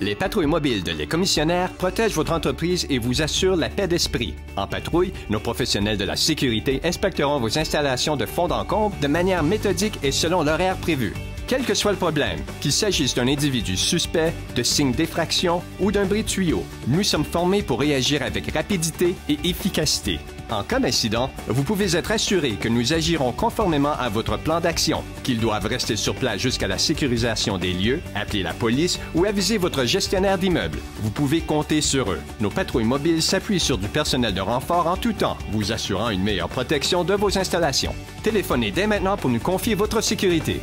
Les patrouilles mobiles de Les Commissionnaires protègent votre entreprise et vous assurent la paix d'esprit. En patrouille, nos professionnels de la sécurité inspecteront vos installations de fond en comble de manière méthodique et selon l'horaire prévu. Quel que soit le problème, qu'il s'agisse d'un individu suspect, de signes d'effraction ou d'un bris de tuyau, nous sommes formés pour réagir avec rapidité et efficacité. En cas d'incident, vous pouvez être assuré que nous agirons conformément à votre plan d'action, qu'ils doivent rester sur place jusqu'à la sécurisation des lieux, appeler la police ou aviser votre gestionnaire d'immeuble. Vous pouvez compter sur eux. Nos patrouilles mobiles s'appuient sur du personnel de renfort en tout temps, vous assurant une meilleure protection de vos installations. Téléphonez dès maintenant pour nous confier votre sécurité.